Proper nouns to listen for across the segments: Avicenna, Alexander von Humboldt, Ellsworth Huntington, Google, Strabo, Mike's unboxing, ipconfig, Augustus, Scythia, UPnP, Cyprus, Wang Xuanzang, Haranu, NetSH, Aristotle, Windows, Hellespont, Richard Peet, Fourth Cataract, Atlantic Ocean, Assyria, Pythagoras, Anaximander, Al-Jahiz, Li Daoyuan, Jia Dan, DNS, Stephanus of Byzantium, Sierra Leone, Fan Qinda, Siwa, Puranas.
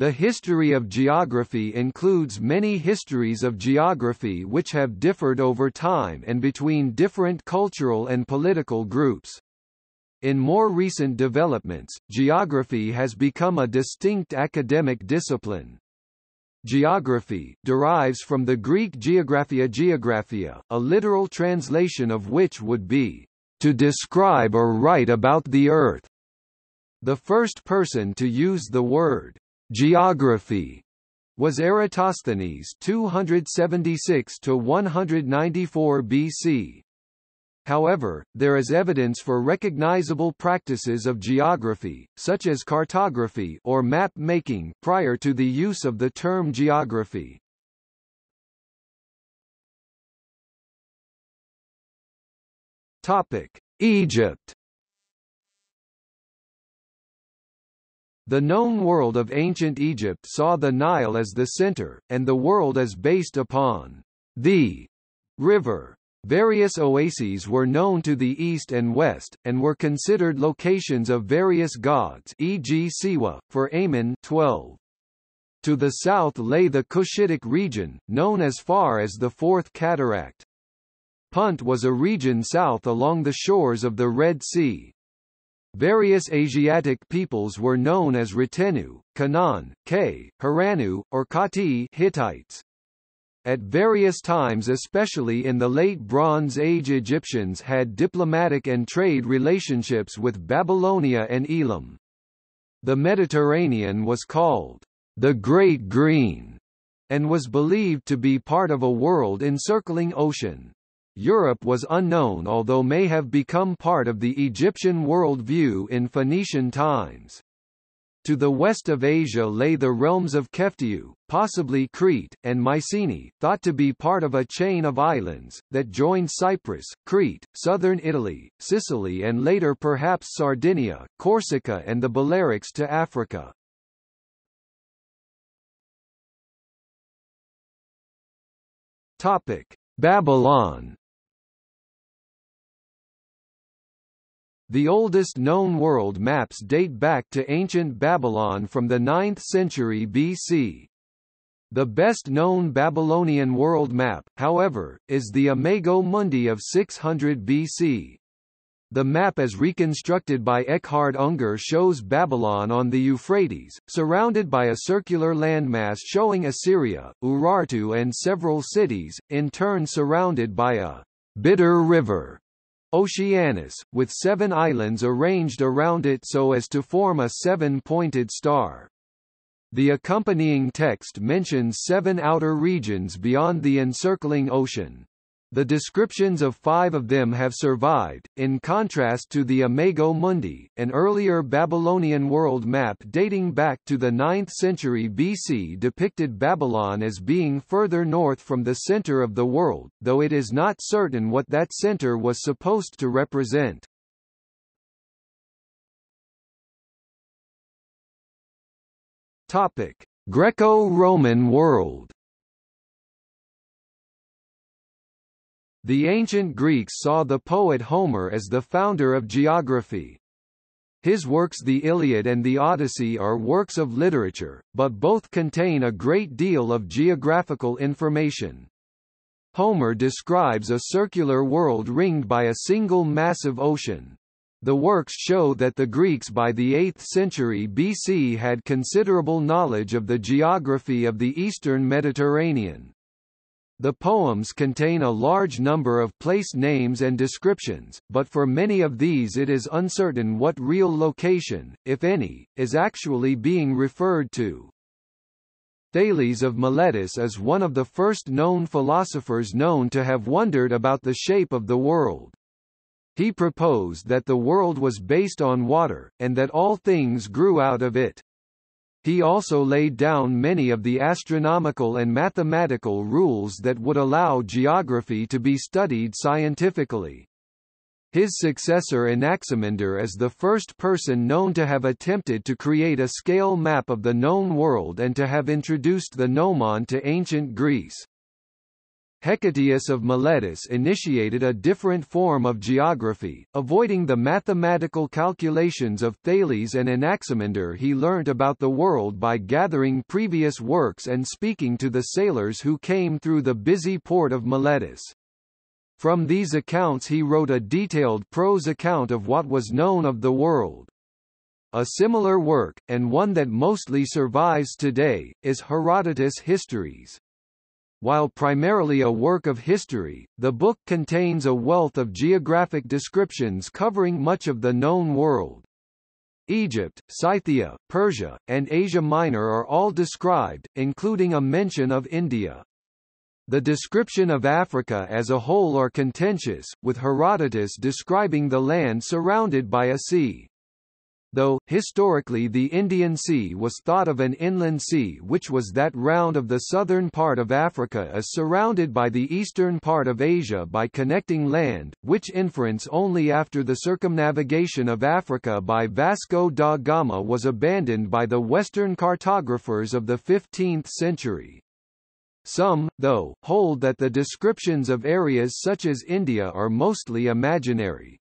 The history of geography includes many histories of geography which have differed over time and between different cultural and political groups. In more recent developments, geography has become a distinct academic discipline. Geography derives from the Greek geographia, a literal translation of which would be, to describe or write about the earth. The first person to use the word geography was Eratosthenes 276 to 194 BC. However, there is evidence for recognizable practices of geography, such as cartography or map making, prior to the use of the term geography. Topic: Egypt. The known world of ancient Egypt saw the Nile as the center, and the world is based upon the river. Various oases were known to the east and west, and were considered locations of various gods, e.g. Siwa, for Amun 12. To the south lay the Cushitic region, known as far as the Fourth Cataract. Punt was a region south along the shores of the Red Sea. Various Asiatic peoples were known as Retenu, Canaan, Haranu, or Kati Hittites. At various times, especially in the Late Bronze Age, Egyptians had diplomatic and trade relationships with Babylonia and Elam. The Mediterranean was called the Great Green and was believed to be part of a world-encircling ocean. Europe was unknown, although may have become part of the Egyptian worldview in Phoenician times. To the west of Asia lay the realms of Keftiu, possibly Crete, and Mycenae, thought to be part of a chain of islands that joined Cyprus, Crete, southern Italy, Sicily, and later perhaps Sardinia, Corsica, and the Balearics to Africa. Topic: Babylon. The oldest known world maps date back to ancient Babylon from the 9th century BC. The best known Babylonian world map, however, is the Imago Mundi of 600 BC. The map as reconstructed by Eckhard Unger shows Babylon on the Euphrates, surrounded by a circular landmass showing Assyria, Urartu, and several cities, in turn surrounded by a bitter river, Oceanus, with 7 islands arranged around it so as to form a 7-pointed star. The accompanying text mentions 7 outer regions beyond the encircling ocean. The descriptions of 5 of them have survived, in contrast to the Imago Mundi, an earlier Babylonian world map dating back to the 9th century BC depicted Babylon as being further north from the center of the world, though it is not certain what that center was supposed to represent. Topic: Greco-Roman world. The ancient Greeks saw the poet Homer as the founder of geography. His works, the Iliad and the Odyssey, are works of literature, but both contain a great deal of geographical information. Homer describes a circular world ringed by a single massive ocean. The works show that the Greeks by the 8th century BC had considerable knowledge of the geography of the eastern Mediterranean. The poems contain a large number of place names and descriptions, but for many of these it is uncertain what real location, if any, is actually being referred to. Thales of Miletus is one of the first known philosophers known to have wondered about the shape of the world. He proposed that the world was based on water, and that all things grew out of it. He also laid down many of the astronomical and mathematical rules that would allow geography to be studied scientifically. His successor Anaximander is the first person known to have attempted to create a scale map of the known world and to have introduced the gnomon to ancient Greece. Hecataeus of Miletus initiated a different form of geography, avoiding the mathematical calculations of Thales and Anaximander. He learnt about the world by gathering previous works and speaking to the sailors who came through the busy port of Miletus. From these accounts he wrote a detailed prose account of what was known of the world. A similar work, and one that mostly survives today, is Herodotus' Histories. While primarily a work of history, the book contains a wealth of geographic descriptions covering much of the known world. Egypt, Scythia, Persia, and Asia Minor are all described, including a mention of India. The description of Africa as a whole are contentious, with Herodotus describing the land surrounded by a sea. Though, historically the Indian Sea was thought of an inland sea, which was that round of the southern part of Africa is surrounded by the eastern part of Asia by connecting land, which inference only after the circumnavigation of Africa by Vasco da Gama was abandoned by the Western cartographers of the 15th century. Some, though, hold that the descriptions of areas such as India are mostly imaginary.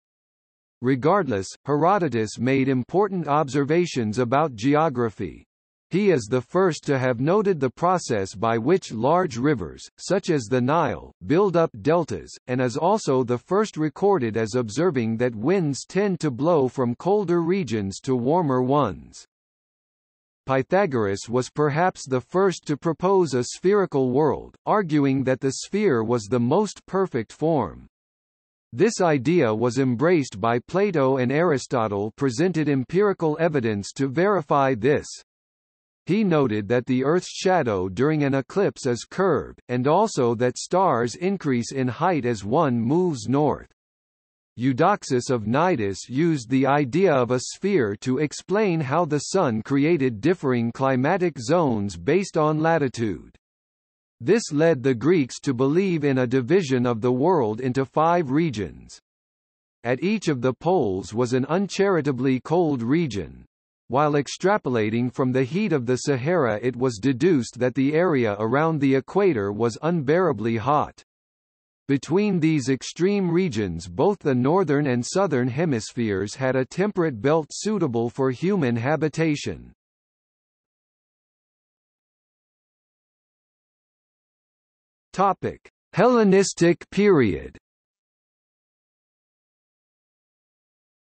Regardless, Herodotus made important observations about geography. He is the first to have noted the process by which large rivers, such as the Nile, build up deltas, and is also the first recorded as observing that winds tend to blow from colder regions to warmer ones. Pythagoras was perhaps the first to propose a spherical world, arguing that the sphere was the most perfect form. This idea was embraced by Plato, and Aristotle presented empirical evidence to verify this. He noted that the Earth's shadow during an eclipse is curved, and also that stars increase in height as one moves north. Eudoxus of Cnidus used the idea of a sphere to explain how the Sun created differing climatic zones based on latitude. This led the Greeks to believe in a division of the world into 5 regions. At each of the poles was an uncharitably cold region. While extrapolating from the heat of the Sahara, it was deduced that the area around the equator was unbearably hot. Between these extreme regions, both the northern and southern hemispheres had a temperate belt suitable for human habitation. Topic: Hellenistic period.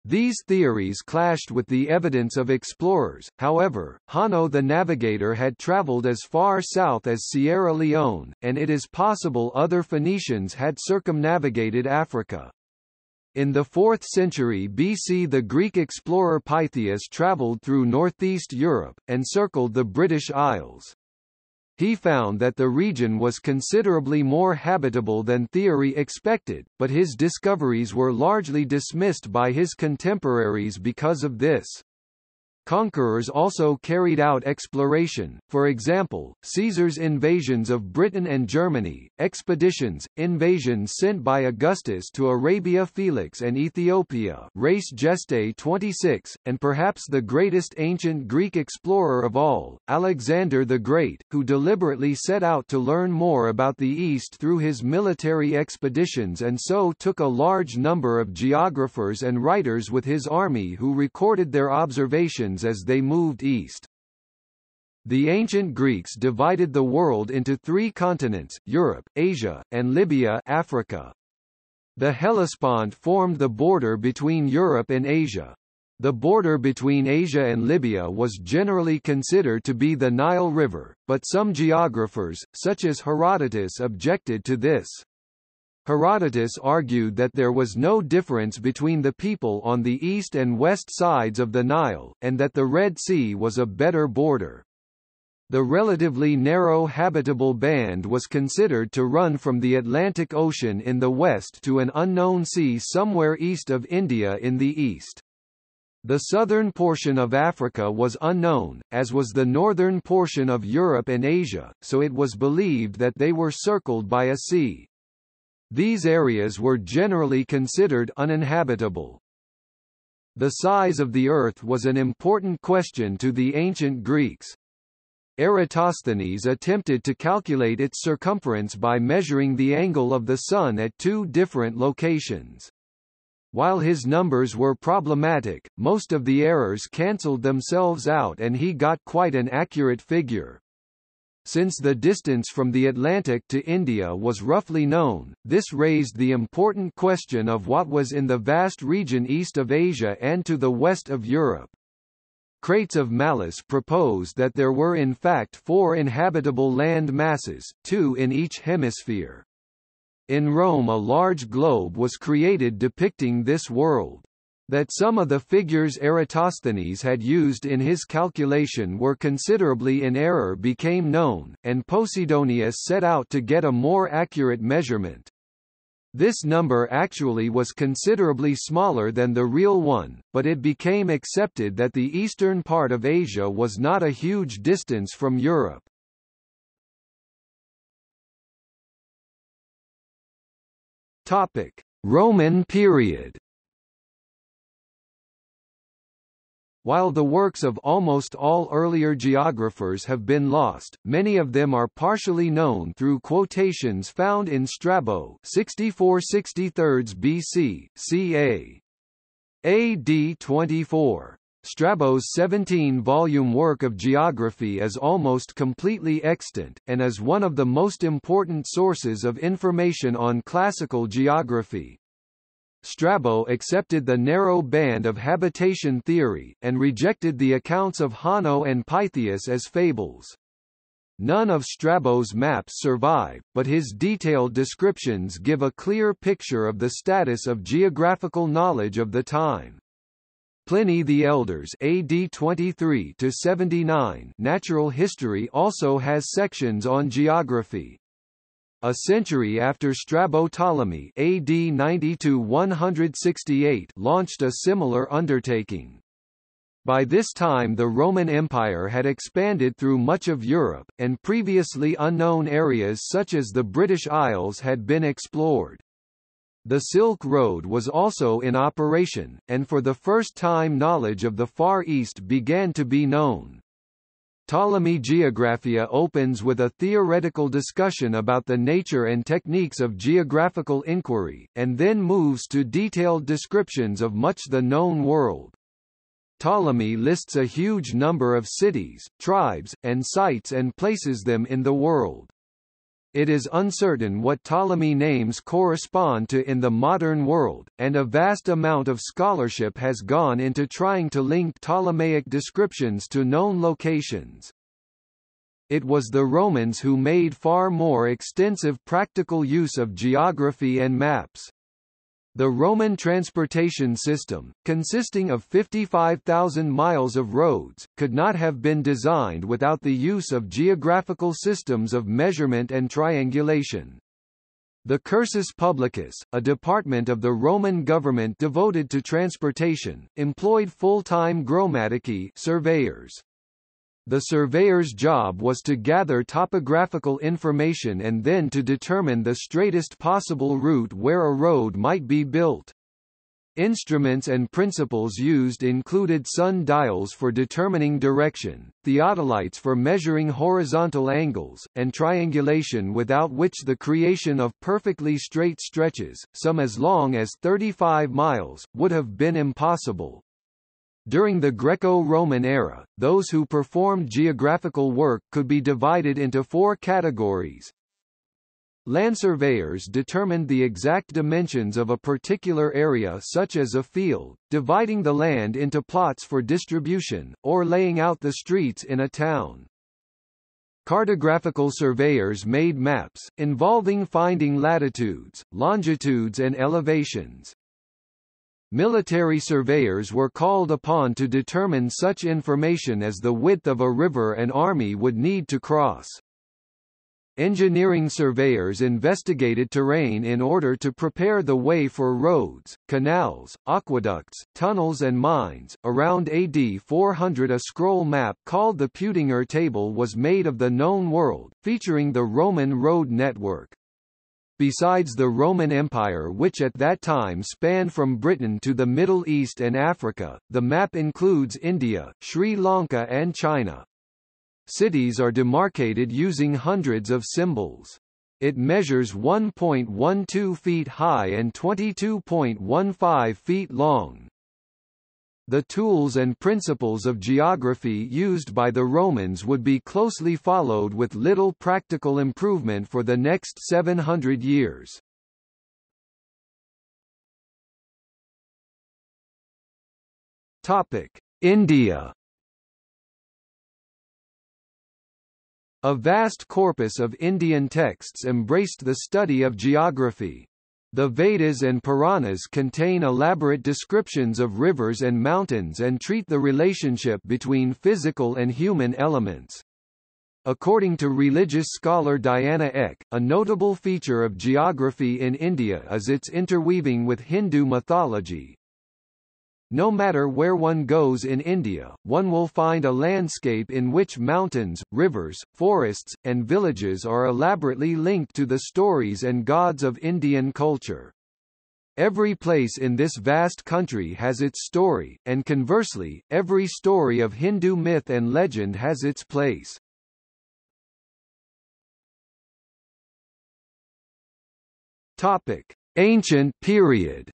These theories clashed with the evidence of explorers. However, Hanno the Navigator had traveled as far south as Sierra Leone, and it is possible other Phoenicians had circumnavigated Africa. In the 4th century BC, the Greek explorer Pytheas traveled through northeast Europe and circled the British Isles. He found that the region was considerably more habitable than theory expected, but his discoveries were largely dismissed by his contemporaries because of this. Conquerors also carried out exploration, for example, Caesar's invasions of Britain and Germany, expeditions, invasions sent by Augustus to Arabia Felix and Ethiopia, Res Gestae 26, and perhaps the greatest ancient Greek explorer of all, Alexander the Great, who deliberately set out to learn more about the East through his military expeditions and so took a large number of geographers and writers with his army who recorded their observations as they moved east. The ancient Greeks divided the world into 3 continents: Europe, Asia, and Libya, Africa. The Hellespont formed the border between Europe and Asia. The border between Asia and Libya was generally considered to be the Nile River, but some geographers, such as Herodotus, objected to this. Herodotus argued that there was no difference between the people on the east and west sides of the Nile, and that the Red Sea was a better border. The relatively narrow habitable band was considered to run from the Atlantic Ocean in the west to an unknown sea somewhere east of India in the east. The southern portion of Africa was unknown, as was the northern portion of Europe and Asia, so it was believed that they were circled by a sea. These areas were generally considered uninhabitable. The size of the Earth was an important question to the ancient Greeks. Eratosthenes attempted to calculate its circumference by measuring the angle of the Sun at two different locations. While his numbers were problematic, most of the errors cancelled themselves out and he got quite an accurate figure. Since the distance from the Atlantic to India was roughly known, this raised the important question of what was in the vast region east of Asia and to the west of Europe. Crates of Mallus proposed that there were in fact four inhabitable land masses, two in each hemisphere. In Rome a large globe was created depicting this world. That some of the figures Eratosthenes had used in his calculation were considerably in error became known, and Posidonius set out to get a more accurate measurement. This number actually was considerably smaller than the real one, but it became accepted that the eastern part of Asia was not a huge distance from Europe. Roman period. While the works of almost all earlier geographers have been lost, many of them are partially known through quotations found in Strabo 64–63 BC, ca. AD 24. Strabo's 17-volume work of geography is almost completely extant, and is one of the most important sources of information on classical geography. Strabo accepted the narrow band of habitation theory, and rejected the accounts of Hanno and Pytheas as fables. None of Strabo's maps survive, but his detailed descriptions give a clear picture of the status of geographical knowledge of the time. Pliny the Elder's AD 23–79 natural history also has sections on geography. A century after Strabo, Ptolemy AD 90–168 launched a similar undertaking. By this time the Roman Empire had expanded through much of Europe, and previously unknown areas such as the British Isles had been explored. The Silk Road was also in operation, and for the first time knowledge of the Far East began to be known. Ptolemy Geographia opens with a theoretical discussion about the nature and techniques of geographical inquiry, and then moves to detailed descriptions of much the known world. Ptolemy lists a huge number of cities, tribes, and sites and places them in the world. It is uncertain what Ptolemy names correspond to in the modern world, and a vast amount of scholarship has gone into trying to link Ptolemaic descriptions to known locations. It was the Romans who made far more extensive practical use of geography and maps. The Roman transportation system, consisting of 55,000 miles of roads, could not have been designed without the use of geographical systems of measurement and triangulation. The Cursus Publicus, a department of the Roman government devoted to transportation, employed full-time grammatici surveyors. The surveyor's job was to gather topographical information and then to determine the straightest possible route where a road might be built. Instruments and principles used included sun-dials for determining direction, theodolites for measuring horizontal angles, and triangulation, without which the creation of perfectly straight stretches, some as long as 35 miles, would have been impossible. During the Greco-Roman era, those who performed geographical work could be divided into four categories. Land surveyors determined the exact dimensions of a particular area, such as a field, dividing the land into plots for distribution, or laying out the streets in a town. Cartographical surveyors made maps, involving finding latitudes, longitudes and elevations. Military surveyors were called upon to determine such information as the width of a river an army would need to cross. Engineering surveyors investigated terrain in order to prepare the way for roads, canals, aqueducts, tunnels and mines. Around AD 400 a scroll map called the Putinger Table was made of the known world, featuring the Roman road network. Besides the Roman Empire, which at that time spanned from Britain to the Middle East and Africa, the map includes India, Sri Lanka and China. Cities are demarcated using hundreds of symbols. It measures 1.12 feet high and 22.15 feet long. The tools and principles of geography used by the Romans would be closely followed with little practical improvement for the next 700 years. Topic: India. A vast corpus of Indian texts embraced the study of geography. The Vedas and Puranas contain elaborate descriptions of rivers and mountains and treat the relationship between physical and human elements. According to religious scholar Diana Eck, a notable feature of geography in India is its interweaving with Hindu mythology. No matter where one goes in India, one will find a landscape in which mountains, rivers, forests, and villages are elaborately linked to the stories and gods of Indian culture. Every place in this vast country has its story, and conversely, every story of Hindu myth and legend has its place. Topic: Ancient period.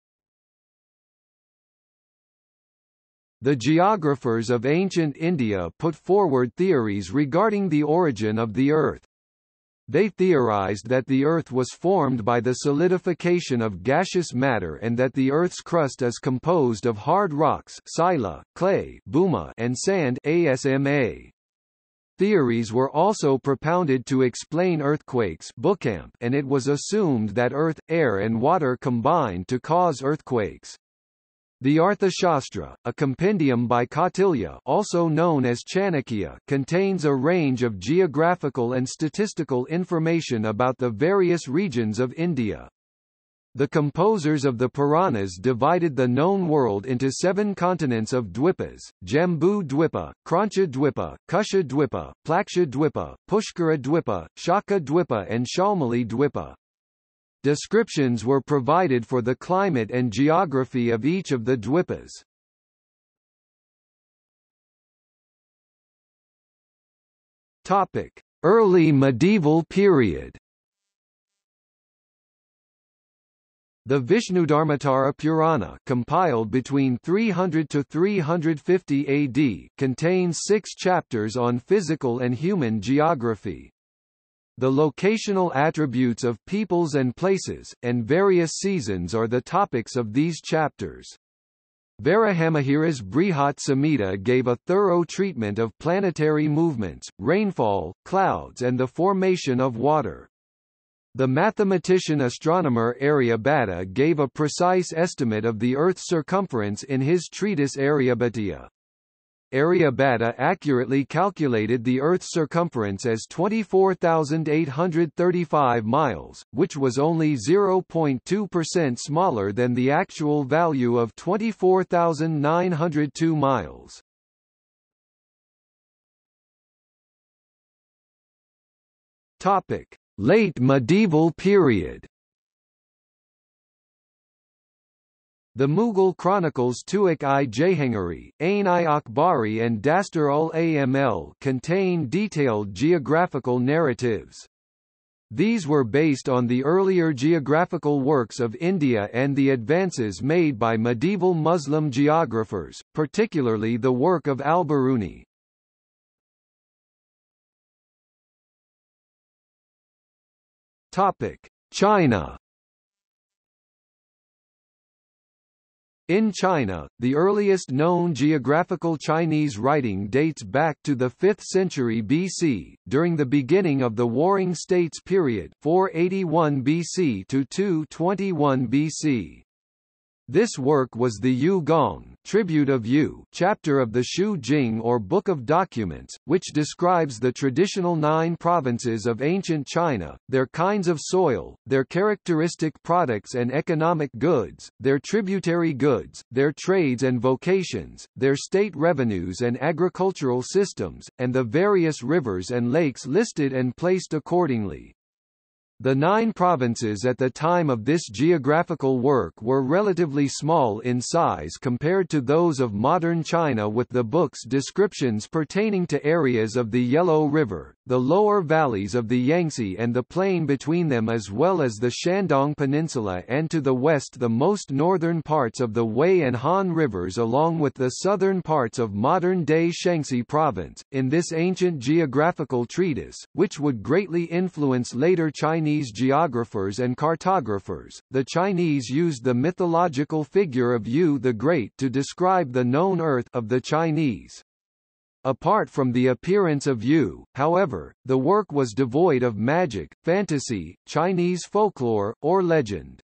The geographers of ancient India put forward theories regarding the origin of the Earth. They theorized that the Earth was formed by the solidification of gaseous matter and that the Earth's crust is composed of hard rocks, sila, clay, buma, and sand, ASMA. Theories were also propounded to explain earthquakes, and it was assumed that earth, air and water combined to cause earthquakes. The Arthashastra, a compendium by Kautilya, also known as Chanakya, contains a range of geographical and statistical information about the various regions of India. The composers of the Puranas divided the known world into 7 continents of dwipas: Jambu Dwipa, Krancha Dwipa, Kusha Dwipa, Plaksha Dwipa, Pushkara Dwipa, Shaka Dwipa and Shalmali Dwipa. Descriptions were provided for the climate and geography of each of the dwipas. Topic: Early medieval period. The Vishnudharmatara Purana, compiled between 300 to 350 AD, contains 6 chapters on physical and human geography. The locational attributes of peoples and places, and various seasons are the topics of these chapters. Varahamihira's Brihat Samhita gave a thorough treatment of planetary movements, rainfall, clouds and the formation of water. The mathematician-astronomer Aryabhata gave a precise estimate of the Earth's circumference in his treatise Aryabhatiya. Aryabhata accurately calculated the Earth's circumference as 24,835 miles, which was only 0.2% smaller than the actual value of 24,902 miles. Topic: Late medieval period. The Mughal chronicles Tuik-i-Jahangiri, Ain-i-Akbari and Dastur-ul-Aml contain detailed geographical narratives. These were based on the earlier geographical works of India and the advances made by medieval Muslim geographers, particularly the work of Al-Biruni. China. In China, the earliest known geographical Chinese writing dates back to the 5th century BC, during the beginning of the Warring States period 481 BC to 221 BC. This work was the Yu Gong, Tribute of Yu, chapter of the Shu Jing or Book of Documents, which describes the traditional 9 provinces of ancient China, their kinds of soil, their characteristic products and economic goods, their tributary goods, their trades and vocations, their state revenues and agricultural systems, and the various rivers and lakes listed and placed accordingly. The 9 provinces at the time of this geographical work were relatively small in size compared to those of modern China, with the book's descriptions pertaining to areas of the Yellow River, the lower valleys of the Yangtze and the plain between them, as well as the Shandong Peninsula and to the west the most northern parts of the Wei and Han rivers, along with the southern parts of modern-day Shaanxi province. In this ancient geographical treatise, which would greatly influence later Chinese geographers and cartographers, the Chinese used the mythological figure of Yu the Great to describe the known earth of the Chinese. Apart from the appearance of Yu, however, the work was devoid of magic, fantasy, Chinese folklore, or legend.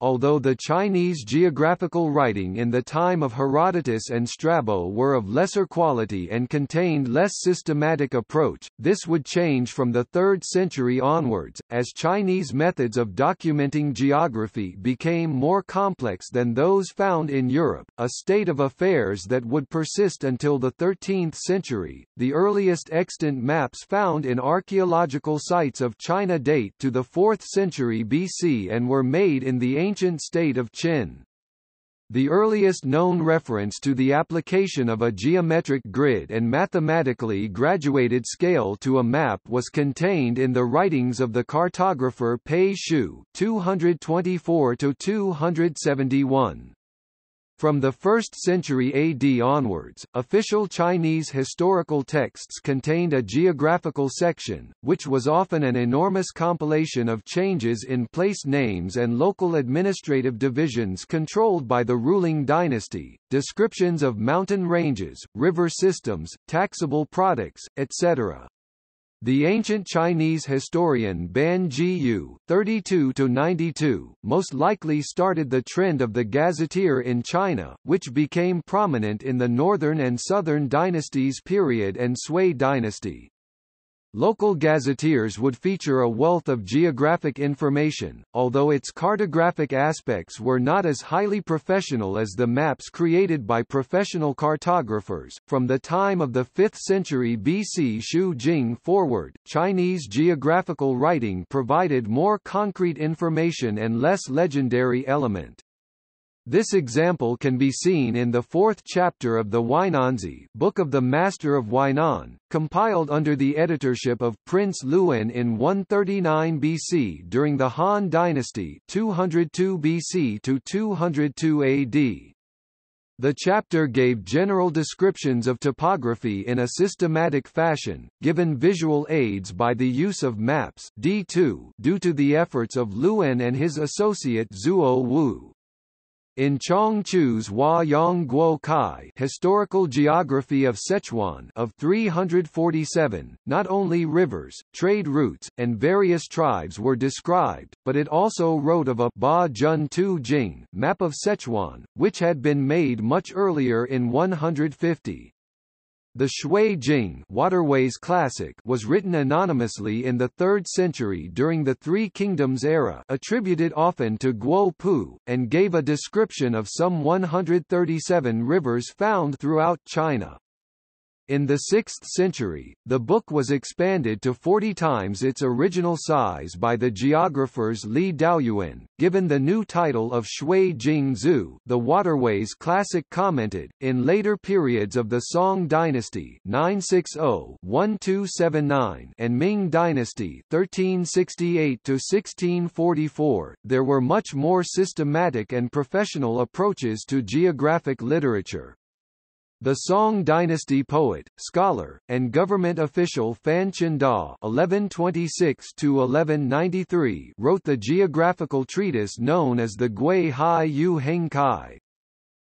Although the Chinese geographical writing in the time of Herodotus and Strabo were of lesser quality and contained less systematic approach, this would change from the 3rd century onwards, as Chinese methods of documenting geography became more complex than those found in Europe, a state of affairs that would persist until the 13th century. The earliest extant maps found in archaeological sites of China date to the 4th century BC and were made in the ancient state of Qin. The earliest known reference to the application of a geometric grid and mathematically graduated scale to a map was contained in the writings of the cartographer Pei Shu, 224–271. From the 1st century AD onwards, official Chinese historical texts contained a geographical section, which was often an enormous compilation of changes in place names and local administrative divisions controlled by the ruling dynasty, descriptions of mountain ranges, river systems, taxable products, etc. The ancient Chinese historian Ban Jiyu, 32–92, most likely started the trend of the gazetteer in China, which became prominent in the Northern and Southern Dynasties period and Sui dynasty. Local gazetteers would feature a wealth of geographic information, although its cartographic aspects were not as highly professional as the maps created by professional cartographers. From the time of the 5th century BC Shu Jing forward, Chinese geographical writing provided more concrete information and less legendary element. This example can be seen in the 4th chapter of the Wainanzi, Book of the Master of Wainan, compiled under the editorship of Prince Luen in 139 BC during the Han Dynasty, 202 BC to 202 AD. The chapter gave general descriptions of topography in a systematic fashion, given visual aids by the use of maps D2, due to the efforts of Luen and his associate Zuo Wu. In Chong Chu's Hua Yang Guo Kai Historical Geography of Sichuan of 347, not only rivers, trade routes, and various tribes were described, but it also wrote of a Ba Jun Tu Jing map of Sichuan, which had been made much earlier in 150. The Shui Jing Waterways Classic was written anonymously in the 3rd century during the Three Kingdoms era, attributed often to Guo Pu, and gave a description of some 137 rivers found throughout China. In the 6th century, the book was expanded to 40 times its original size by the geographers Li Daoyuan, given the new title of Shui Jing Zhu, the Waterways Classic commented. In later periods of the Song Dynasty (960–1279) and Ming Dynasty (1368–1644), there were much more systematic and professional approaches to geographic literature. The Song Dynasty poet, scholar, and government official Fan Qinda (1126–1193) wrote the geographical treatise known as the Gui Hai Yu Heng Kai.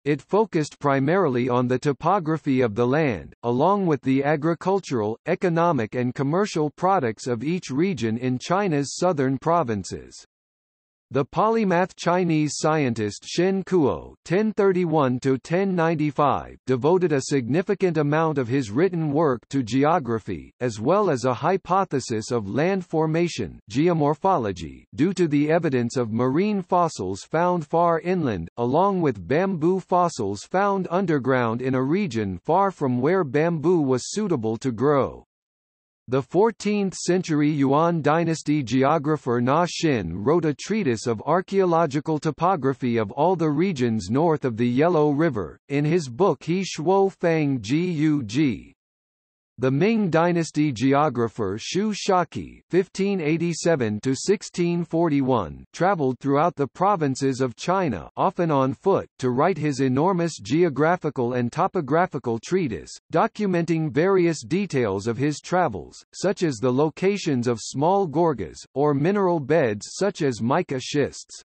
It focused primarily on the topography of the land, along with the agricultural, economic and commercial products of each region in China's southern provinces. The polymath Chinese scientist Shen Kuo (1031–1095) devoted a significant amount of his written work to geography, as well as a hypothesis of land formation (geomorphology) due to the evidence of marine fossils found far inland, along with bamboo fossils found underground in a region far from where bamboo was suitable to grow. The 14th-century Yuan dynasty geographer Na Xin wrote a treatise of archaeological topography of all the regions north of the Yellow River, in his book He Shuo Fang Gug. The Ming dynasty geographer Shu Shaki (1587–1641) traveled throughout the provinces of China, often on foot, to write his enormous geographical and topographical treatise, documenting various details of his travels, such as the locations of small gorges or mineral beds, such as mica schists.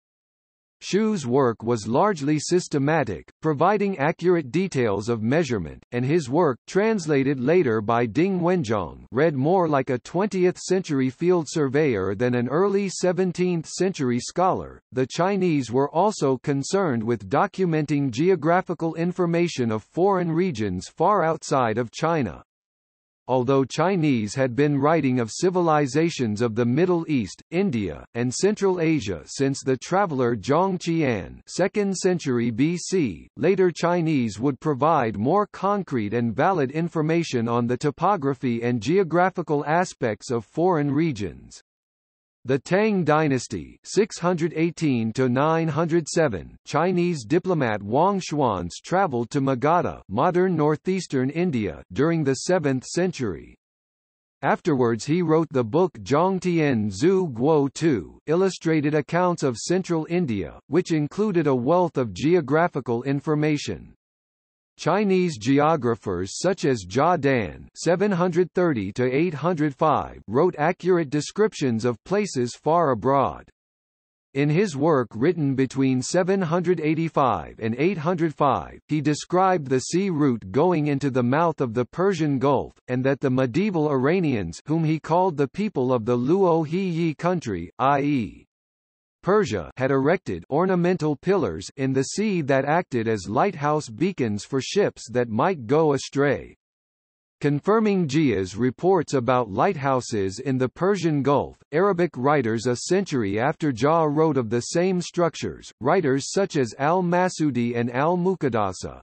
Shu's work was largely systematic, providing accurate details of measurement, and his work, translated later by Ding Wenzhong, read more like a 20th-century field surveyor than an early 17th-century scholar. The Chinese were also concerned with documenting geographical information of foreign regions far outside of China. Although Chinese had been writing of civilizations of the Middle East, India, and Central Asia since the traveller Zhong Qian, 2nd century BC, later Chinese would provide more concrete and valid information on the topography and geographical aspects of foreign regions. The Tang dynasty (618–907) Chinese diplomat Wang Xuanzang traveled to Magadha, modern northeastern India, during the 7th century. Afterwards he wrote the book Zhongtian Zhu Guo Tu, illustrated accounts of central India, which included a wealth of geographical information. Chinese geographers such as Jia Dan (730–805) wrote accurate descriptions of places far abroad. In his work written between 785 and 805, he described the sea route going into the mouth of the Persian Gulf, and that the medieval Iranians, whom he called the people of the Luo-He-Yi country, i.e. Persia, had erected ornamental pillars in the sea that acted as lighthouse beacons for ships that might go astray. Confirming Jia's reports about lighthouses in the Persian Gulf, Arabic writers a century after Jia wrote of the same structures, writers such as al-Masudi and al-Muqaddasa.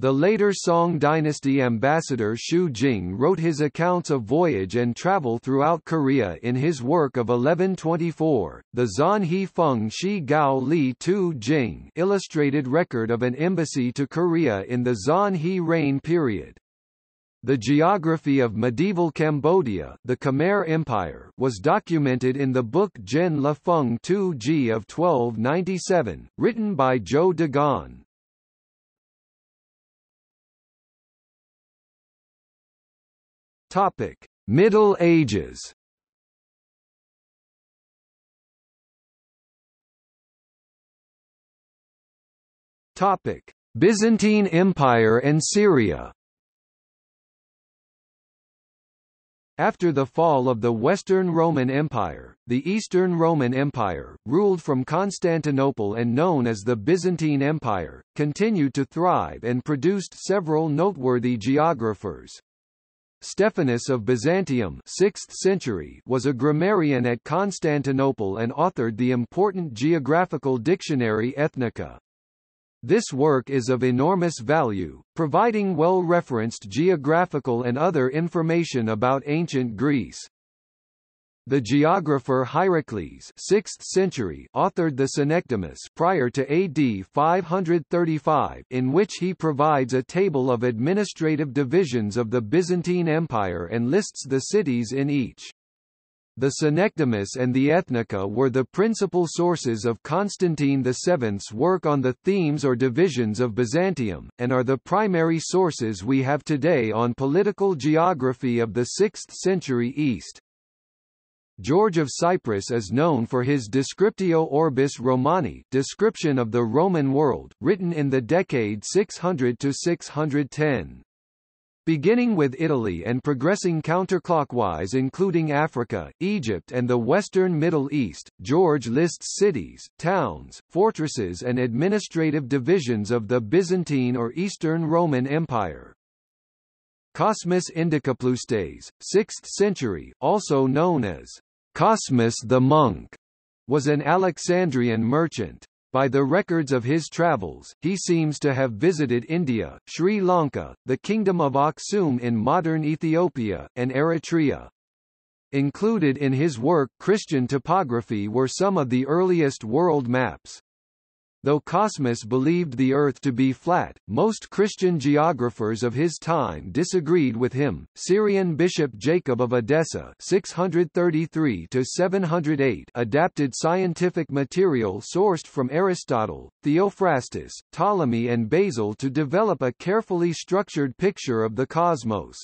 The later Song dynasty ambassador Shu Jing wrote his accounts of voyage and travel throughout Korea in his work of 1124, the Zanhe Feng Shi Gao Li Tu Jing illustrated record of an embassy to Korea in the Zanhe reign period. The geography of medieval Cambodia, the Khmer Empire, was documented in the book Gen La Feng Tu Ji of 1297, written by Zhou Dagan. Topic: Middle Ages. Topic: Byzantine Empire and Syria. After the fall of the Western Roman Empire, the Eastern Roman Empire, ruled from Constantinople and known as the Byzantine Empire, continued to thrive and produced several noteworthy geographers. Stephanus of Byzantium, 6th century, was a grammarian at Constantinople and authored the important geographical dictionary Ethnica. This work is of enormous value, providing well-referenced geographical and other information about ancient Greece. The geographer Hierocles, 6th century, authored the Synecdoches prior to AD 535, in which he provides a table of administrative divisions of the Byzantine Empire and lists the cities in each. The Synecdoches and the Ethnica were the principal sources of Constantine VII's work on the themes or divisions of Byzantium, and are the primary sources we have today on political geography of the 6th century East. George of Cyprus is known for his Descriptio Orbis Romani, description of the Roman world, written in the decade 600 to 610. Beginning with Italy and progressing counterclockwise including Africa, Egypt and the western Middle East, George lists cities, towns, fortresses and administrative divisions of the Byzantine or Eastern Roman Empire. Cosmas Indicaplustes, 6th century, also known as Cosmas the Monk, was an Alexandrian merchant. By the records of his travels, he seems to have visited India, Sri Lanka, the Kingdom of Aksum in modern Ethiopia, and Eritrea. Included in his work Christian topography were some of the earliest world maps. Though Cosmas believed the Earth to be flat, most Christian geographers of his time disagreed with him. Syrian Bishop Jacob of Edessa (633–708) adapted scientific material sourced from Aristotle, Theophrastus, Ptolemy, and Basil to develop a carefully structured picture of the cosmos.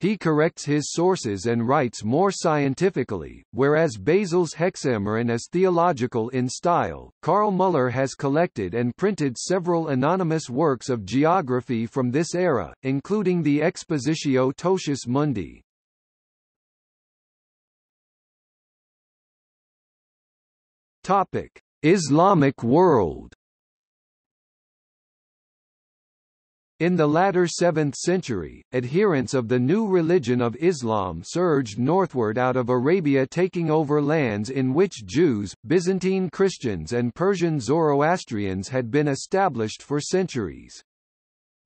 He corrects his sources and writes more scientifically, whereas Basil's Hexameron is theological in style. Karl Müller has collected and printed several anonymous works of geography from this era, including the Expositio Totius Mundi. Topic: Islamic world. In the latter 7th century, adherents of the new religion of Islam surged northward out of Arabia, taking over lands in which Jews, Byzantine Christians, and Persian Zoroastrians had been established for centuries.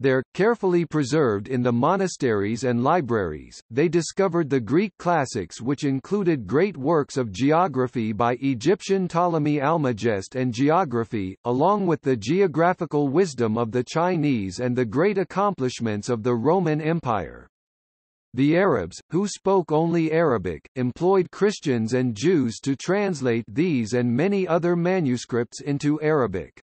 There, carefully preserved in the monasteries and libraries, they discovered the Greek classics, which included great works of geography by Egyptian Ptolemy Almagest and geography, along with the geographical wisdom of the Chinese and the great accomplishments of the Roman Empire. The Arabs, who spoke only Arabic, employed Christians and Jews to translate these and many other manuscripts into Arabic.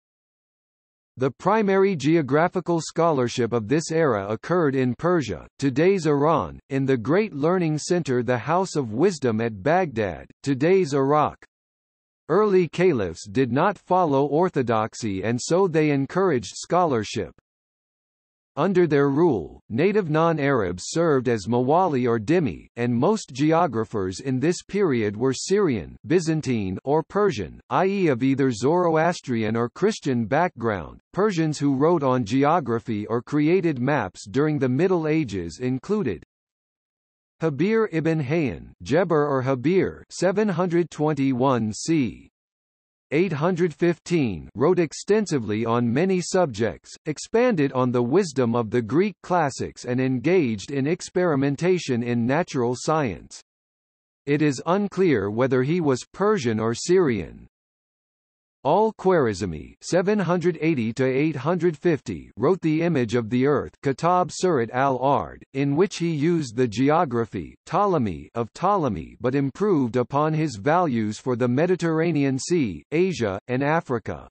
The primary geographical scholarship of this era occurred in Persia, today's Iran, in the great learning center the House of Wisdom at Baghdad, today's Iraq. Early caliphs did not follow orthodoxy, and so they encouraged scholarship. Under their rule, native non-Arabs served as Mawali or Dhimmi, and most geographers in this period were Syrian, Byzantine, or Persian, i.e. of either Zoroastrian or Christian background. Persians who wrote on geography or created maps during the Middle Ages included Habir ibn Hayyan, Jeber or Habir, 721 c. 815, wrote extensively on many subjects, expanded on the wisdom of the Greek classics, and engaged in experimentation in natural science. It is unclear whether he was Persian or Syrian. Al-Khwarizmi (780–850) wrote The Image of the Earth, Kitab Surat al-Ard, in which he used the geography Ptolemy of Ptolemy but improved upon his values for the Mediterranean Sea, Asia, and Africa.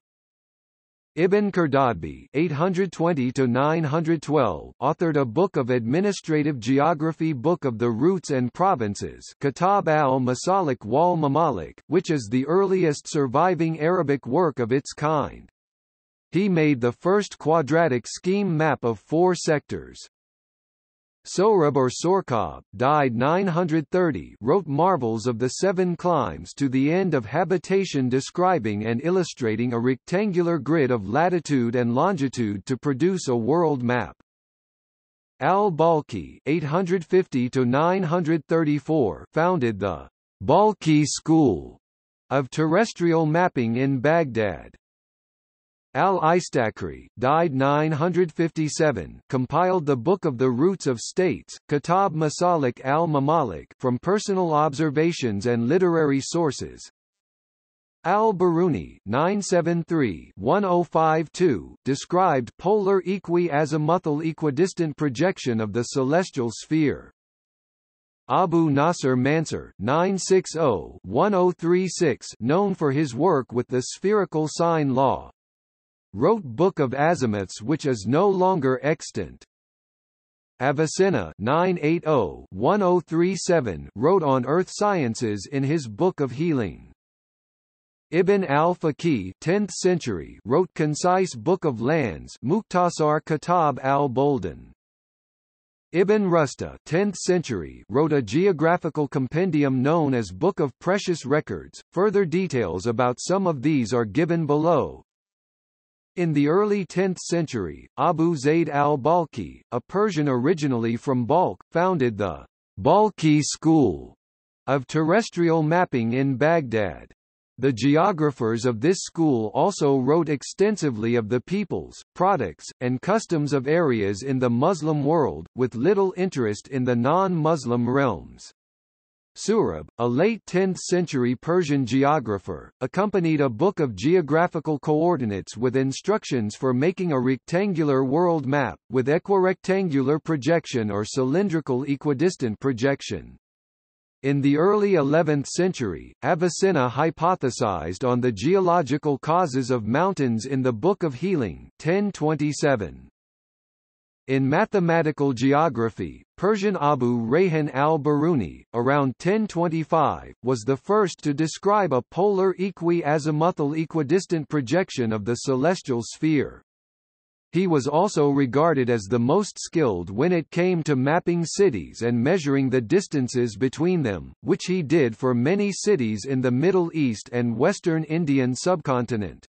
Ibn Khardadbi (820–912) authored a book of administrative geography, Book of the Routes and Provinces, Kitab al-Masalik wal Mamalik, which is the earliest surviving Arabic work of its kind. He made the first quadratic scheme map of 4 sectors. Sohrab or Sorkab, died 930, wrote Marvels of the 7 Climes to the End of Habitation, describing and illustrating a rectangular grid of latitude and longitude to produce a world map. Al-Balkhi (850–934) founded the Balkhi school of terrestrial mapping in Baghdad. Al-Istakri, died 957, compiled the Book of the Routes of States, Kitab Masalik al-Mamalik, from personal observations and literary sources. Al-Biruni, 973–1052, described polar equi-azimuthal equidistant projection of the celestial sphere. Abu Nasr Mansur, 960–1036, known for his work with the spherical sign law, wrote Book of Azimuths, which is no longer extant. Avicenna, 980–1037, wrote on earth sciences in his Book of Healing. Ibn al-Faqih, 10th century, wrote concise Book of Lands, Mukhtasar Kitab al-Buldan. Ibn Rusta, 10th century, wrote a geographical compendium known as Book of Precious Records. Further details about some of these are given below. In the early 10th century, Abu Zayd al-Balkhi, a Persian originally from Balkh, founded the Balkhi school of terrestrial mapping in Baghdad. The geographers of this school also wrote extensively of the peoples, products, and customs of areas in the Muslim world, with little interest in the non-Muslim realms. Surab, a late 10th-century Persian geographer, accompanied a book of geographical coordinates with instructions for making a rectangular world map, with equirectangular projection or cylindrical equidistant projection. In the early 11th century, Avicenna hypothesized on the geological causes of mountains in the Book of Healing, 1027. In mathematical geography, Persian Abu Rayhan al-Biruni, around 1025, was the first to describe a polar equi-azimuthal equidistant projection of the celestial sphere. He was also regarded as the most skilled when it came to mapping cities and measuring the distances between them, which he did for many cities in the Middle East and Western Indian subcontinent.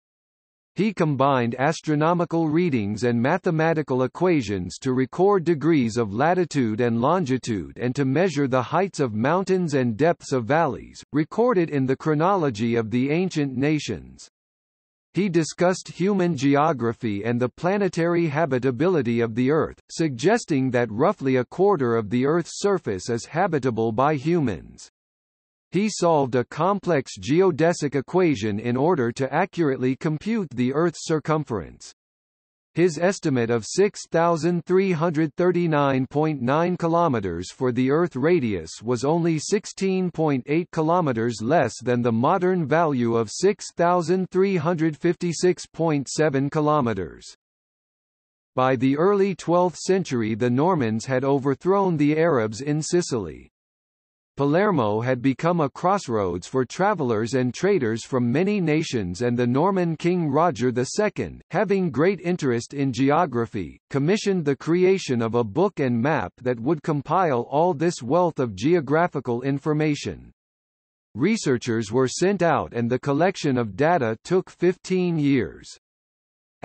He combined astronomical readings and mathematical equations to record degrees of latitude and longitude and to measure the heights of mountains and depths of valleys, recorded in the chronology of the ancient nations. He discussed human geography and the planetary habitability of the Earth, suggesting that roughly a quarter of the Earth's surface is habitable by humans. He solved a complex geodesic equation in order to accurately compute the Earth's circumference. His estimate of 6,339.9 kilometers for the Earth radius was only 16.8 kilometers less than the modern value of 6,356.7 kilometers. By the early 12th century, the Normans had overthrown the Arabs in Sicily. Palermo had become a crossroads for travelers and traders from many nations, and the Norman king Roger II, having great interest in geography, commissioned the creation of a book and map that would compile all this wealth of geographical information. Researchers were sent out and the collection of data took 15 years.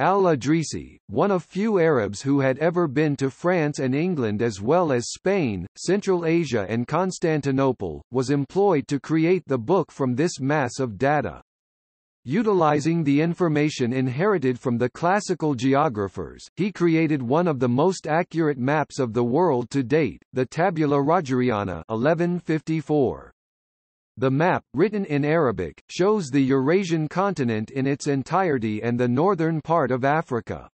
Al-Idrisi, one of few Arabs who had ever been to France and England as well as Spain, Central Asia and Constantinople, was employed to create the book from this mass of data. Utilizing the information inherited from the classical geographers, he created one of the most accurate maps of the world to date, the Tabula Rogeriana 1154. The map, written in Arabic, shows the Eurasian continent in its entirety and the northern part of Africa.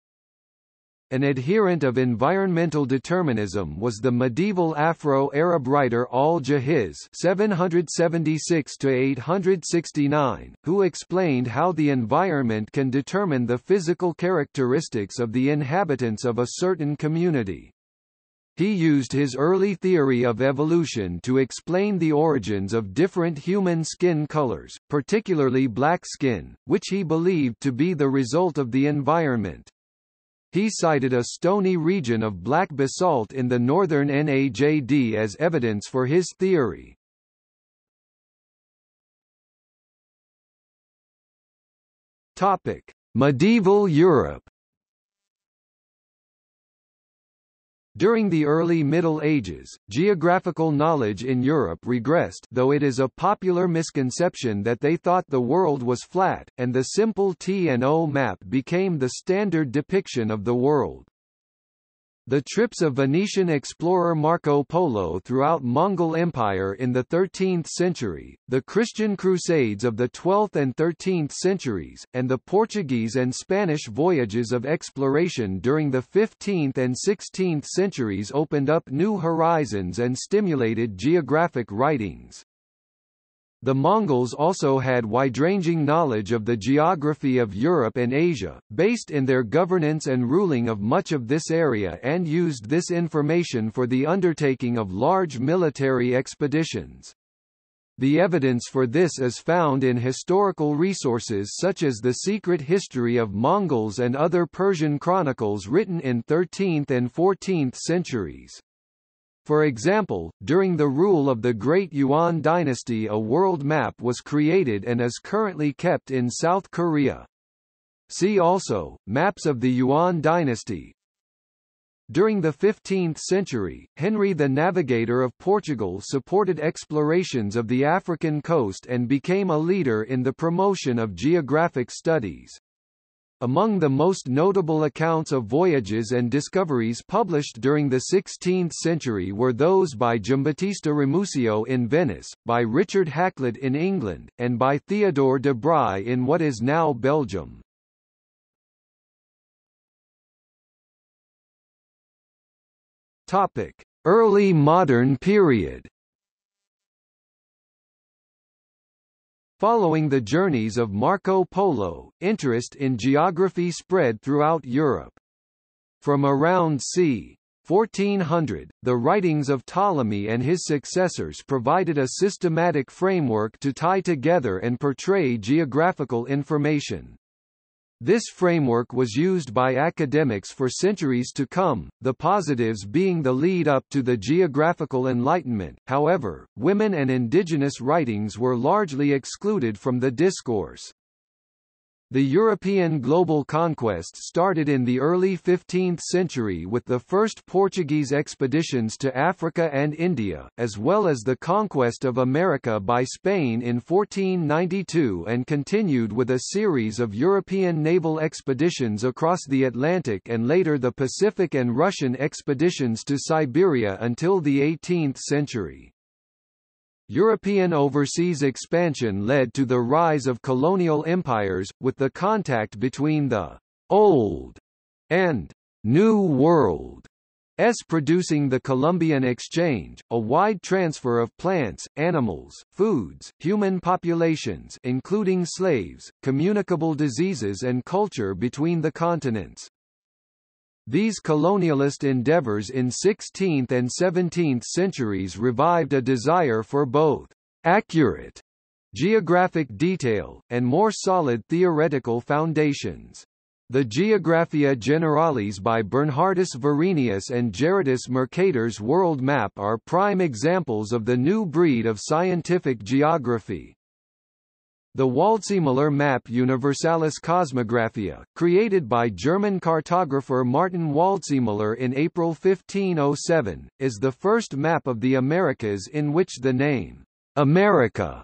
An adherent of environmental determinism was the medieval Afro-Arab writer Al-Jahiz (776–869), who explained how the environment can determine the physical characteristics of the inhabitants of a certain community. He used his early theory of evolution to explain the origins of different human skin colors, particularly black skin, which he believed to be the result of the environment. He cited a stony region of black basalt in the northern Najd as evidence for his theory. Topic: Medieval Europe. During the early Middle Ages, geographical knowledge in Europe regressed, though it is a popular misconception that they thought the world was flat, and the simple T&O map became the standard depiction of the world. The trips of Venetian explorer Marco Polo throughout Mongol Empire in the 13th century, the Christian Crusades of the 12th and 13th centuries, and the Portuguese and Spanish voyages of exploration during the 15th and 16th centuries opened up new horizons and stimulated geographic writings. The Mongols also had wide-ranging knowledge of the geography of Europe and Asia, based in their governance and ruling of much of this area, and used this information for the undertaking of large military expeditions. The evidence for this is found in historical resources such as the Secret History of Mongols and other Persian chronicles written in 13th and 14th centuries. For example, during the rule of the Great Yuan dynasty, a world map was created and is currently kept in South Korea. See also, Maps of the Yuan dynasty. During the 15th century, Henry the Navigator of Portugal supported explorations of the African coast and became a leader in the promotion of geographic studies. Among the most notable accounts of voyages and discoveries published during the 16th century were those by Giambattista Ramusio in Venice, by Richard Hacklett in England, and by Theodore de Bry in what is now Belgium. Topic: Early Modern Period. Following the journeys of Marco Polo, interest in geography spread throughout Europe. From around c. 1400, the writings of Ptolemy and his successors provided a systematic framework to tie together and portray geographical information. This framework was used by academics for centuries to come, the positives being the lead up to the geographical Enlightenment. However, women and indigenous writings were largely excluded from the discourse. The European global conquest started in the early 15th century with the first Portuguese expeditions to Africa and India, as well as the conquest of America by Spain in 1492, and continued with a series of European naval expeditions across the Atlantic and later the Pacific and Russian expeditions to Siberia until the 18th century. European overseas expansion led to the rise of colonial empires, with the contact between the Old and New World as producing the Columbian Exchange, a wide transfer of plants, animals, foods, human populations including slaves, communicable diseases and culture between the continents. These colonialist endeavors in 16th and 17th centuries revived a desire for both accurate geographic detail and more solid theoretical foundations. The Geographia Generalis by Bernhardus Varenius and Gerardus Mercator's world map are prime examples of the new breed of scientific geography. The Waldseemüller map Universalis Cosmographia, created by German cartographer Martin Waldseemüller in April 1507, is the first map of the Americas in which the name, America,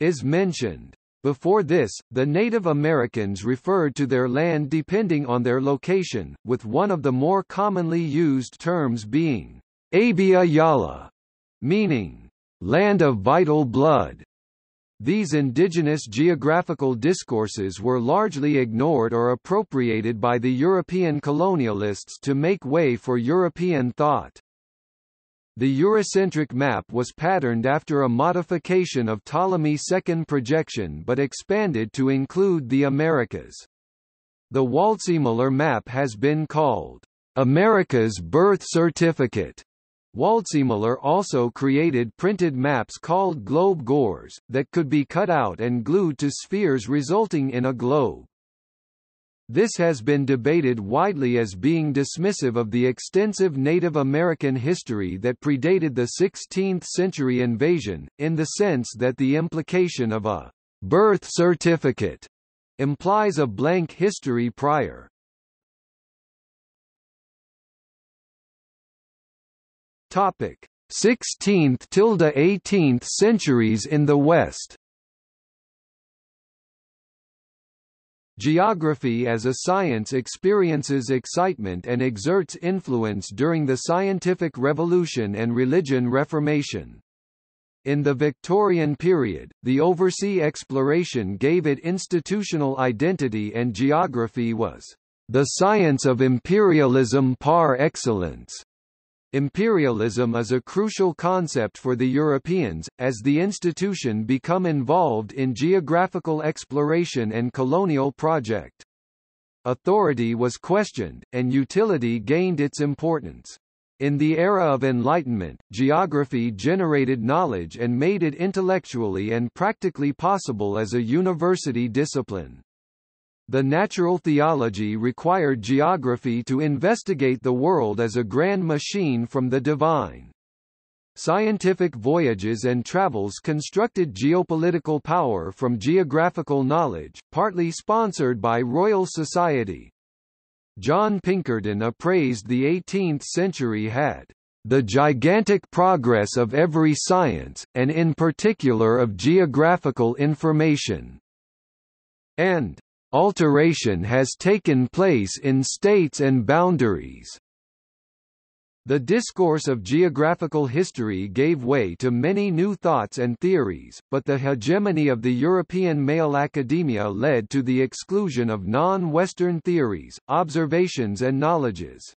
is mentioned. Before this, the Native Americans referred to their land depending on their location, with one of the more commonly used terms being, Abia Yala, meaning, land of vital blood. These indigenous geographical discourses were largely ignored or appropriated by the European colonialists to make way for European thought. The Eurocentric map was patterned after a modification of Ptolemy's second projection but expanded to include the Americas. The Waldseemüller map has been called, America's birth certificate. Waldseemüller also created printed maps called globe gores, that could be cut out and glued to spheres resulting in a globe. This has been debated widely as being dismissive of the extensive Native American history that predated the 16th century invasion, in the sense that the implication of a birth certificate implies a blank history prior. Topic: 16th–18th centuries in the West. Geography as a science experiences excitement and exerts influence during the Scientific Revolution and Religion Reformation. In the Victorian period, the oversea exploration gave it institutional identity, and geography was the science of imperialism par excellence. Imperialism is a crucial concept for the Europeans, as the institution become involved in geographical exploration and colonial project. Authority was questioned, and utility gained its importance. In the era of Enlightenment, geography generated knowledge and made it intellectually and practically possible as a university discipline. The natural theology required geography to investigate the world as a grand machine from the divine. Scientific voyages and travels constructed geopolitical power from geographical knowledge, partly sponsored by Royal Society. John Pinkerton appraised the 18th century had the gigantic progress of every science, and in particular of geographical information, and alteration has taken place in states and boundaries. The discourse of geographical history gave way to many new thoughts and theories, but the hegemony of the European male academia led to the exclusion of non-Western theories, observations and knowledges.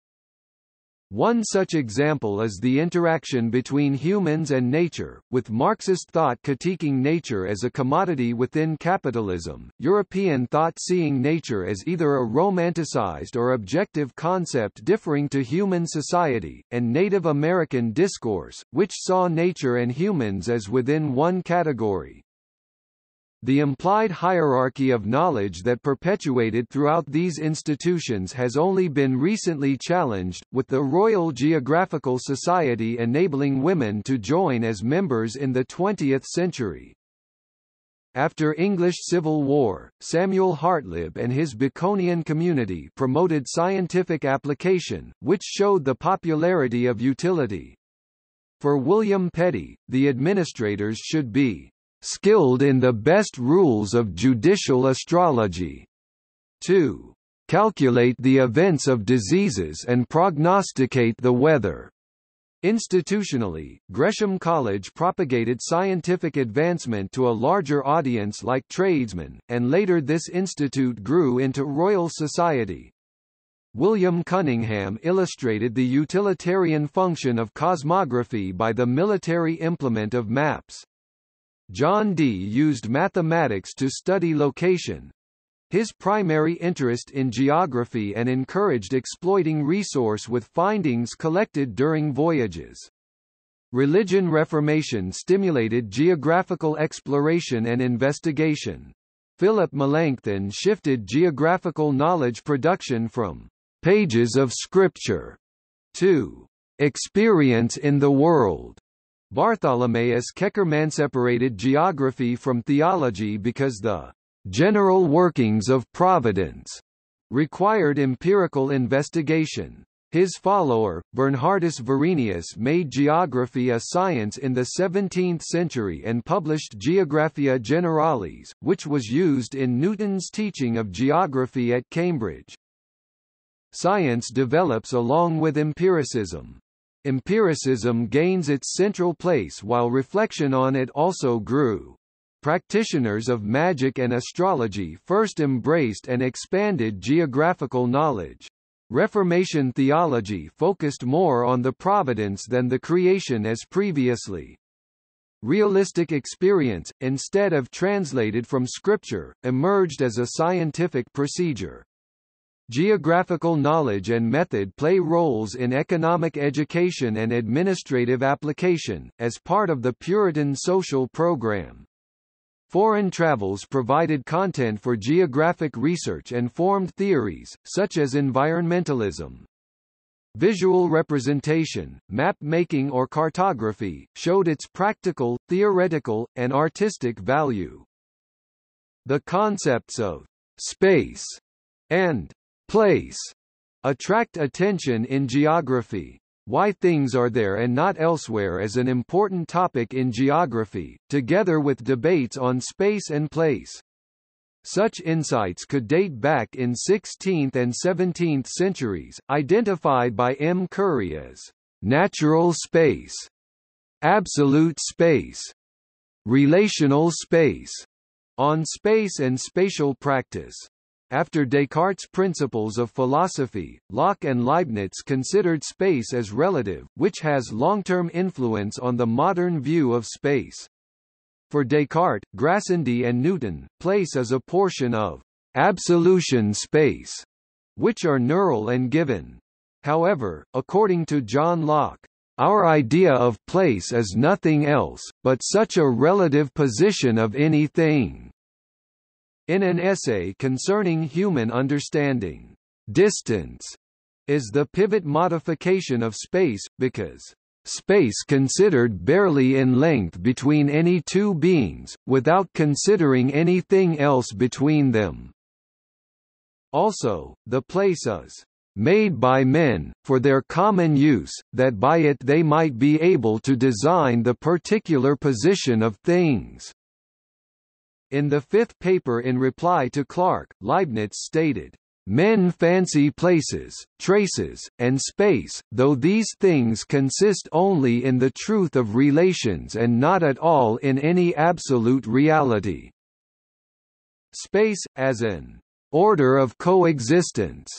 One such example is the interaction between humans and nature, with Marxist thought critiquing nature as a commodity within capitalism, European thought seeing nature as either a romanticized or objective concept differing to human society, and Native American discourse, which saw nature and humans as within one category. The implied hierarchy of knowledge that perpetuated throughout these institutions has only been recently challenged, with the Royal Geographical Society enabling women to join as members in the 20th century. After English Civil War, Samuel Hartlib and his Baconian community promoted scientific application, which showed the popularity of utility. For William Petty, the administrators should be skilled in the best rules of judicial astrology, to calculate the events of diseases and prognosticate the weather. Institutionally, Gresham College propagated scientific advancement to a larger audience like tradesmen, and later this institute grew into Royal Society. William Cunningham illustrated the utilitarian function of cosmography by the military implement of maps. John Dee used mathematics to study location, his primary interest in geography, and encouraged exploiting resource with findings collected during voyages. Religion Reformation stimulated geographical exploration and investigation. Philip Melanchthon shifted geographical knowledge production from pages of scripture to experience in the world. Bartholomaeus Keckermann separated geography from theology because the general workings of providence required empirical investigation. His follower, Bernhardus Varenius, made geography a science in the 17th century and published Geographia Generalis, which was used in Newton's teaching of geography at Cambridge. Science develops along with empiricism. Empiricism gains its central place while reflection on it also grew. Practitioners of magic and astrology first embraced and expanded geographical knowledge. Reformation theology focused more on the providence than the creation as previously. Realistic experience, instead of translated from scripture, emerged as a scientific procedure. Geographical knowledge and method play roles in economic education and administrative application, as part of the Puritan social program. Foreign travels provided content for geographic research and formed theories, such as environmentalism. Visual representation, map-making or cartography, showed its practical, theoretical, and artistic value. The concepts of space and place attract attention in geography. Why things are there and not elsewhere is an important topic in geography, together with debates on space and place. Such insights could date back in 16th and 17th centuries, identified by M. Curry as natural space, absolute space, relational space, on space and spatial practice. After Descartes' principles of philosophy, Locke and Leibniz considered space as relative, which has long-term influence on the modern view of space. For Descartes, Grassindy and Newton, place is a portion of absolution space, which are neural and given. However, according to John Locke, our idea of place is nothing else, but such a relative position of anything. In an essay concerning human understanding, distance is the pivot modification of space, because space considered barely in length between any two beings, without considering anything else between them. Also, the place is made by men, for their common use, that by it they might be able to design the particular position of things." In the fifth paper in reply to Clark, Leibniz stated, "Men fancy places, traces, and space, though these things consist only in the truth of relations and not at all in any absolute reality." Space, as an order of coexistence,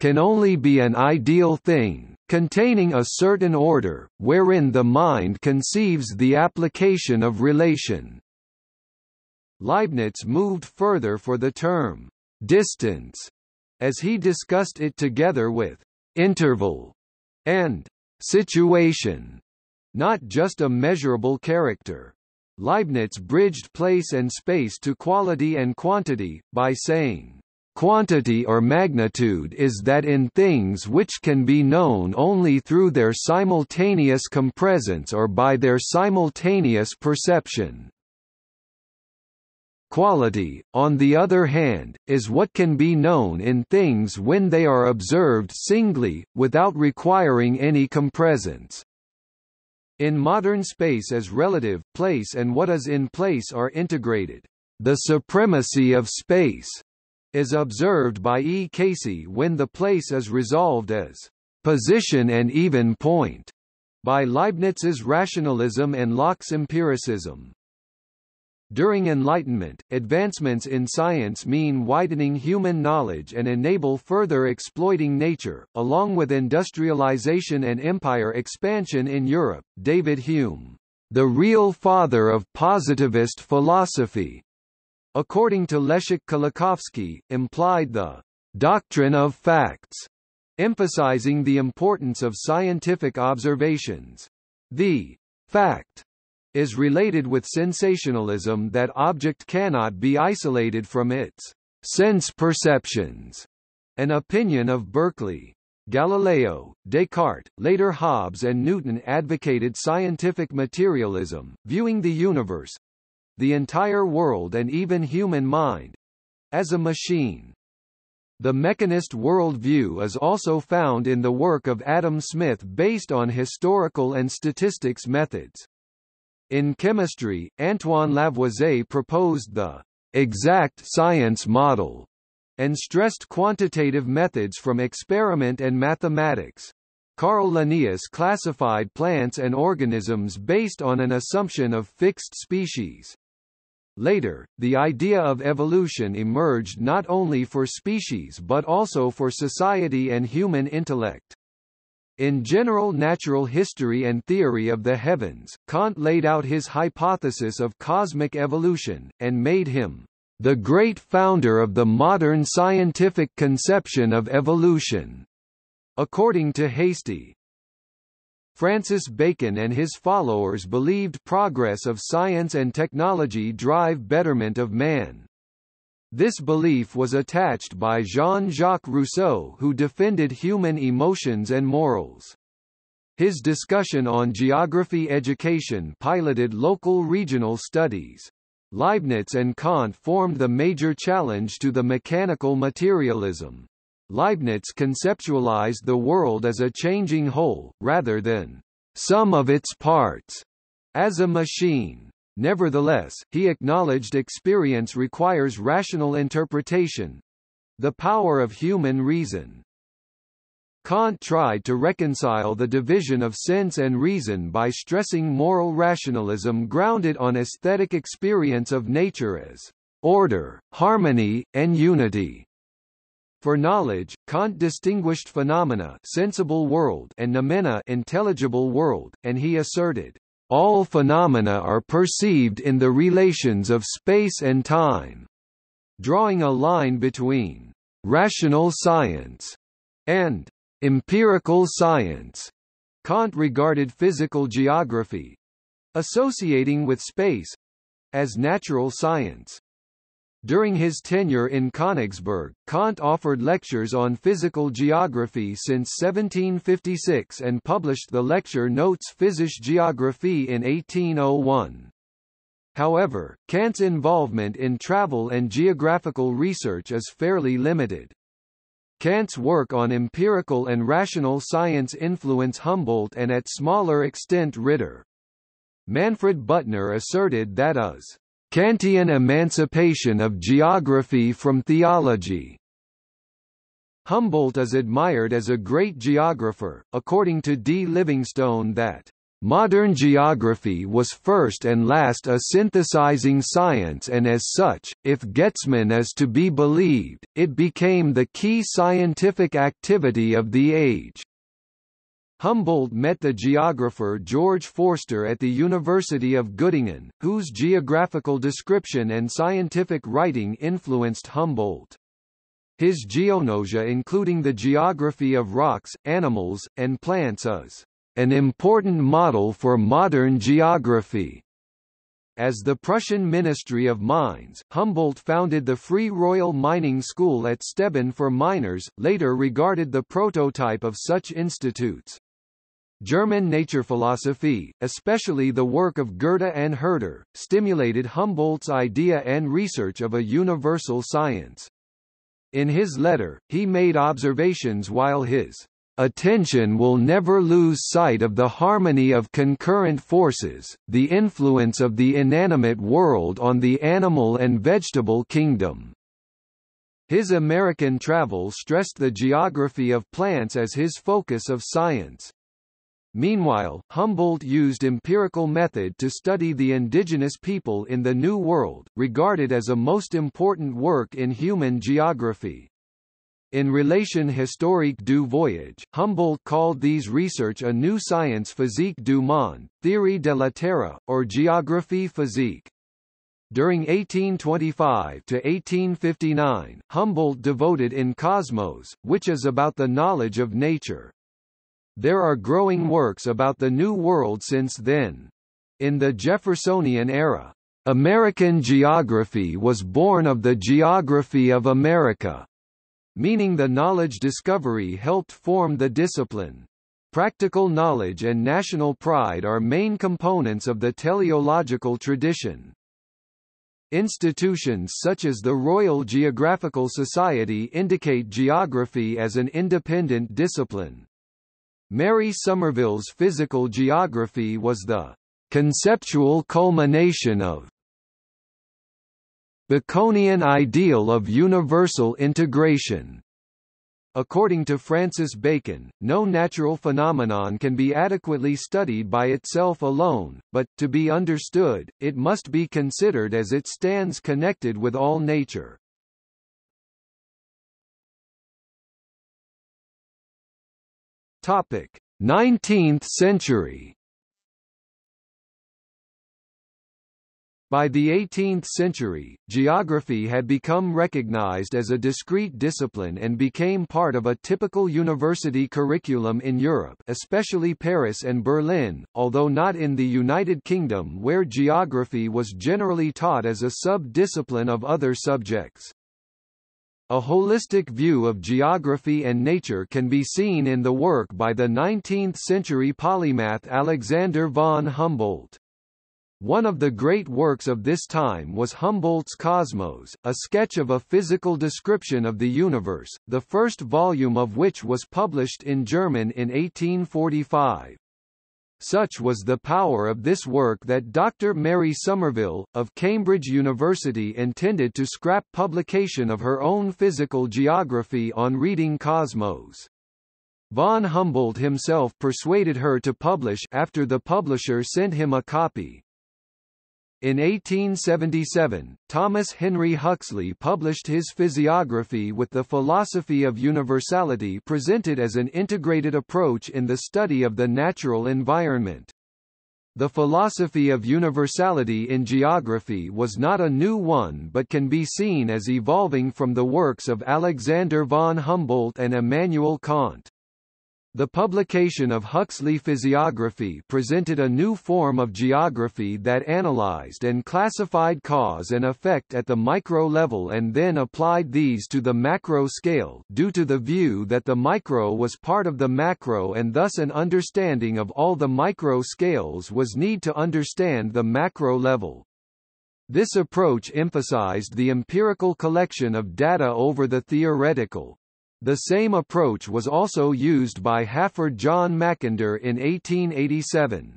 can only be an ideal thing, containing a certain order, wherein the mind conceives the application of relation. Leibniz moved further for the term distance, as he discussed it together with interval and situation, not just a measurable character. Leibniz bridged place and space to quality and quantity, by saying, "Quantity or magnitude is that in things which can be known only through their simultaneous compresence or by their simultaneous perception. Quality, on the other hand, is what can be known in things when they are observed singly, without requiring any compresence." In modern space as relative, place and what is in place are integrated. The supremacy of space is observed by E. Casey when the place is resolved as position and even point by Leibniz's rationalism and Locke's empiricism. During Enlightenment, advancements in science mean widening human knowledge and enable further exploiting nature, along with industrialization and empire expansion in Europe. David Hume, the real father of positivist philosophy, according to Leszek Kolakowski, implied the doctrine of facts, emphasizing the importance of scientific observations. The fact is related with sensationalism, that object cannot be isolated from its sense perceptions, an opinion of Berkeley. Galileo, Descartes, later Hobbes and Newton advocated scientific materialism, viewing the universe, the entire world and even human mind, as a machine. The mechanist worldview is also found in the work of Adam Smith, based on historical and statistics methods. In chemistry, Antoine Lavoisier proposed the exact science model and stressed quantitative methods from experiment and mathematics. Carl Linnaeus classified plants and organisms based on an assumption of fixed species. Later, the idea of evolution emerged not only for species but also for society and human intellect. In General Natural History and Theory of the Heavens, Kant laid out his hypothesis of cosmic evolution, and made him the great founder of the modern scientific conception of evolution, according to Hastie. Francis Bacon and his followers believed progress of science and technology drive betterment of man. This belief was attached by Jean-Jacques Rousseau, who defended human emotions and morals. His discussion on geography education piloted local regional studies. Leibniz and Kant formed the major challenge to the mechanical materialism. Leibniz conceptualized the world as a changing whole, rather than sum of its parts, as a machine. Nevertheless, he acknowledged experience requires rational interpretation, the power of human reason. Kant tried to reconcile the division of sense and reason by stressing moral rationalism grounded on aesthetic experience of nature as order, harmony, and unity. For knowledge, Kant distinguished phenomena, sensible world, and noumena, intelligible world, and he asserted, "All phenomena are perceived in the relations of space and time," drawing a line between rational science and empirical science. Kant regarded physical geography, associating with space, as natural science. During his tenure in Königsberg, Kant offered lectures on physical geography since 1756 and published the lecture notes Physische Geographie in 1801. However, Kant's involvement in travel and geographical research is fairly limited. Kant's work on empirical and rational science influenced Humboldt and at smaller extent Ritter. Manfred Buttner asserted that as Kantian emancipation of geography from theology. Humboldt is admired as a great geographer, according to D. Livingstone that modern geography was first and last a synthesizing science, and as such, if Getzmann is to be believed, it became the key scientific activity of the age. Humboldt met the geographer George Forster at the University of Göttingen, whose geographical description and scientific writing influenced Humboldt. His geonosia, including the geography of rocks, animals, and plants, is an important model for modern geography. As the Prussian Ministry of Mines, Humboldt founded the Free Royal Mining School at Steben for miners, later regarded the prototype of such institutes. German naturephilosophie, especially the work of Goethe and Herder, stimulated Humboldt's idea and research of a universal science. In his letter, he made observations while his attention will never lose sight of the harmony of concurrent forces, the influence of the inanimate world on the animal and vegetable kingdom. His American travels stressed the geography of plants as his focus of science. Meanwhile, Humboldt used empirical method to study the indigenous people in the New World, regarded as a most important work in human geography. In Relation historique du voyage, Humboldt called these research a new science physique du monde, théorie de la terre, or géographie physique. During 1825 to 1859, Humboldt devoted in Cosmos, which is about the knowledge of nature. There are growing works about the New World since then. In the Jeffersonian era, American geography was born of the geography of America, meaning the knowledge discovery helped form the discipline. Practical knowledge and national pride are main components of the teleological tradition. Institutions such as the Royal Geographical Society indicate geography as an independent discipline. Mary Somerville's physical geography was the conceptual culmination of Baconian ideal of universal integration. According to Francis Bacon, no natural phenomenon can be adequately studied by itself alone, but, to be understood, it must be considered as it stands connected with all nature. Topic: 19th century. By the 18th century, geography had become recognized as a discrete discipline and became part of a typical university curriculum in Europe, especially Paris and Berlin, although not in the United Kingdom, where geography was generally taught as a sub-discipline of other subjects. A holistic view of geography and nature can be seen in the work by the 19th-century polymath Alexander von Humboldt. One of the great works of this time was Humboldt's Cosmos, a sketch of a physical description of the universe, the first volume of which was published in German in 1845. Such was the power of this work that Dr. Mary Somerville, of Cambridge University, intended to scrap publication of her own physical geography on reading Cosmos. Von Humboldt himself persuaded her to publish after the publisher sent him a copy. In 1877, Thomas Henry Huxley published his Physiography with the philosophy of universality presented as an integrated approach in the study of the natural environment. The philosophy of universality in geography was not a new one but can be seen as evolving from the works of Alexander von Humboldt and Immanuel Kant. The publication of Huxley Physiography presented a new form of geography that analyzed and classified cause and effect at the micro level and then applied these to the macro scale, due to the view that the micro was part of the macro and thus an understanding of all the micro scales was needed to understand the macro level. This approach emphasized the empirical collection of data over the theoretical. The same approach was also used by Hafford John Mackinder in 1887.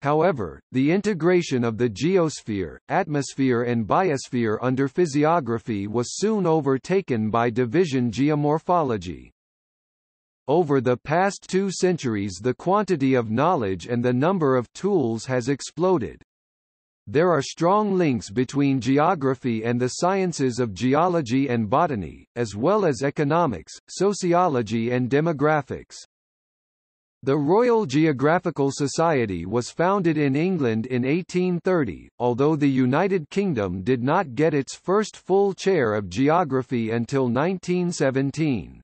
However, the integration of the geosphere, atmosphere and biosphere under physiography was soon overtaken by division geomorphology. Over the past 2 centuries, the quantity of knowledge and the number of tools has exploded. There are strong links between geography and the sciences of geology and botany, as well as economics, sociology and demographics. The Royal Geographical Society was founded in England in 1830, although the United Kingdom did not get its first full chair of geography until 1917.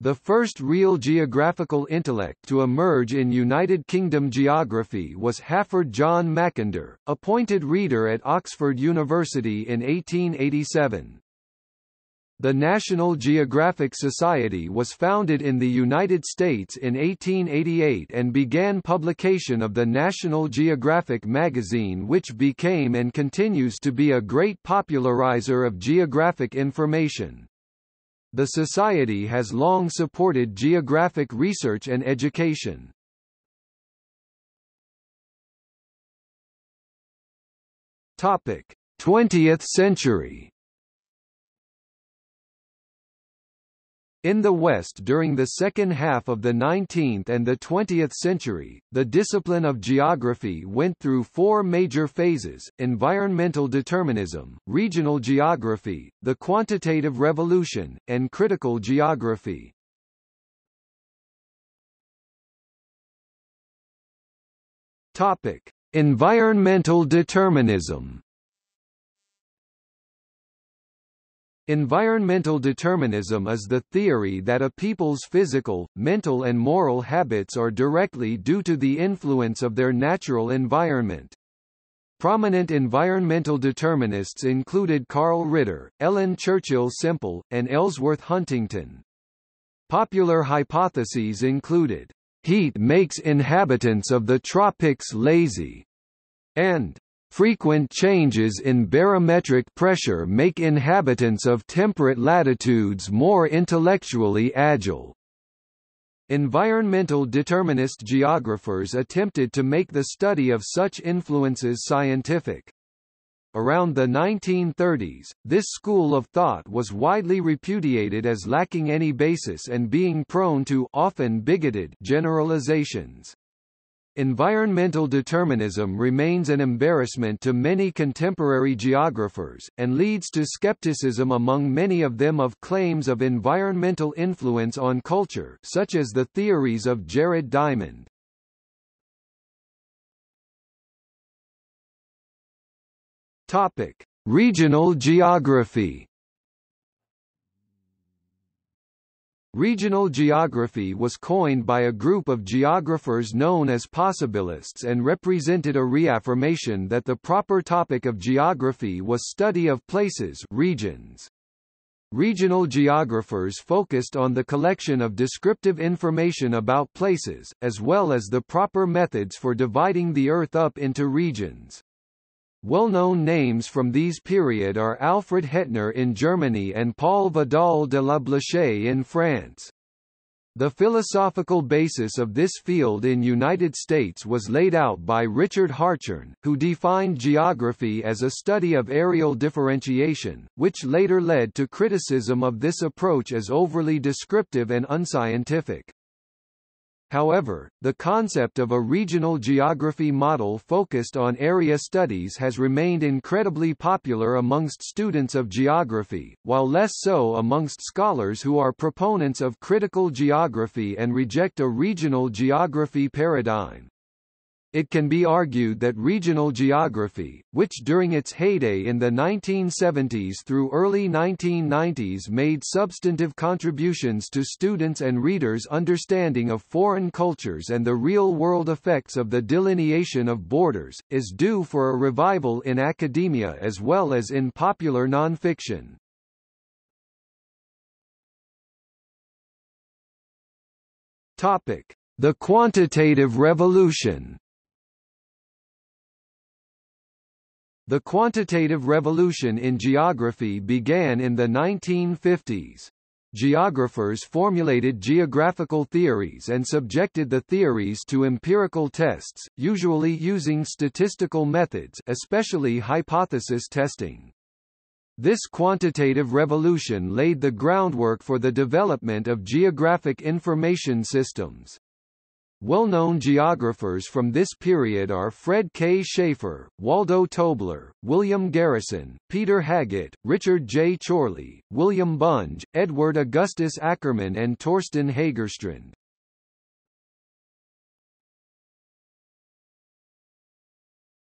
The first real geographical intellect to emerge in United Kingdom geography was Hafford John Mackinder, appointed reader at Oxford University in 1887. The National Geographic Society was founded in the United States in 1888 and began publication of the National Geographic magazine, which became and continues to be a great popularizer of geographic information. The Society has long supported geographic research and education. Topic: 20th century. In the West during the second half of the 19th and the 20th century, the discipline of geography went through 4 major phases: environmental determinism, regional geography, the quantitative revolution, and critical geography. Topic: Environmental determinism. Environmental determinism is the theory that a people's physical, mental and moral habits are directly due to the influence of their natural environment. Prominent environmental determinists included Carl Ritter, Ellen Churchill Semple, and Ellsworth Huntington. Popular hypotheses included, "Heat makes inhabitants of the tropics lazy," and "Frequent changes in barometric pressure make inhabitants of temperate latitudes more intellectually agile." Environmental determinist geographers attempted to make the study of such influences scientific. Around the 1930s, this school of thought was widely repudiated as lacking any basis and being prone to often bigoted generalizations. Environmental determinism remains an embarrassment to many contemporary geographers, and leads to skepticism among many of them of claims of environmental influence on culture, such as the theories of Jared Diamond. Topic: Regional geography. Regional geography was coined by a group of geographers known as possibilists and represented a reaffirmation that the proper topic of geography was study of places, regions. Regional geographers focused on the collection of descriptive information about places, as well as the proper methods for dividing the Earth up into regions. Well-known names from these period are Alfred Hettner in Germany and Paul Vidal de la Blache in France. The philosophical basis of this field in United States was laid out by Richard Harchern, who defined geography as a study of areal differentiation, which later led to criticism of this approach as overly descriptive and unscientific. However, the concept of a regional geography model focused on area studies has remained incredibly popular amongst students of geography, while less so amongst scholars who are proponents of critical geography and reject a regional geography paradigm. It can be argued that regional geography, which during its heyday in the 1970s through early 1990s made substantive contributions to students and readers' understanding of foreign cultures and the real-world effects of the delineation of borders, is due for a revival in academia as well as in popular nonfiction. Topic: The quantitative revolution. The quantitative revolution in geography began in the 1950s. Geographers formulated geographical theories and subjected the theories to empirical tests, usually using statistical methods, especially hypothesis testing. This quantitative revolution laid the groundwork for the development of geographic information systems. Well-known geographers from this period are Fred K. Schaefer, Waldo Tobler, William Garrison, Peter Haggett, Richard J. Chorley, William Bunge, Edward Augustus Ackermann and Torsten Hagerstrand.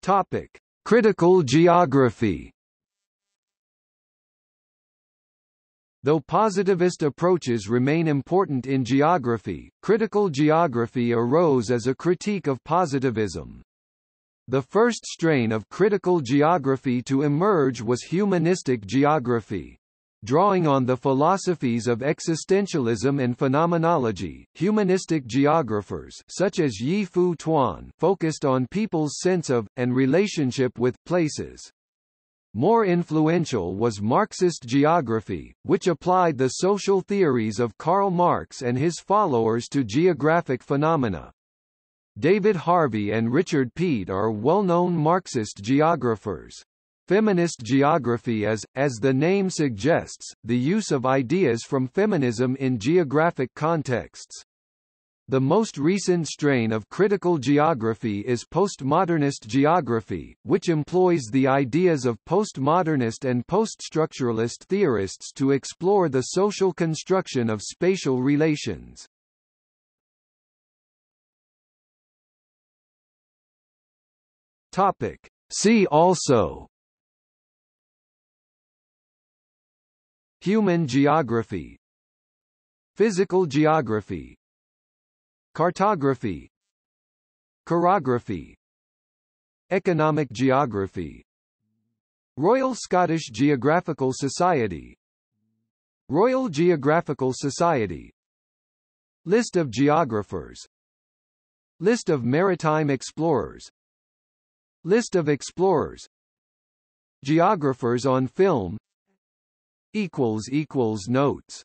Topic: Critical geography. Though positivist approaches remain important in geography, critical geography arose as a critique of positivism. The first strain of critical geography to emerge was humanistic geography. Drawing on the philosophies of existentialism and phenomenology, humanistic geographers such as Yi Fu Tuan focused on people's sense of, and relationship with, places. More influential was Marxist geography, which applied the social theories of Karl Marx and his followers to geographic phenomena. David Harvey and Richard Peet are well-known Marxist geographers. Feminist geography is, as the name suggests, the use of ideas from feminism in geographic contexts. The most recent strain of critical geography is postmodernist geography, which employs the ideas of postmodernist and poststructuralist theorists to explore the social construction of spatial relations. Topic: See also: Human geography, Physical geography, Cartography, Chorography, Economic geography, Royal Scottish Geographical Society, Royal Geographical Society, List of geographers, List of maritime explorers, List of explorers, Geographers on film. Notes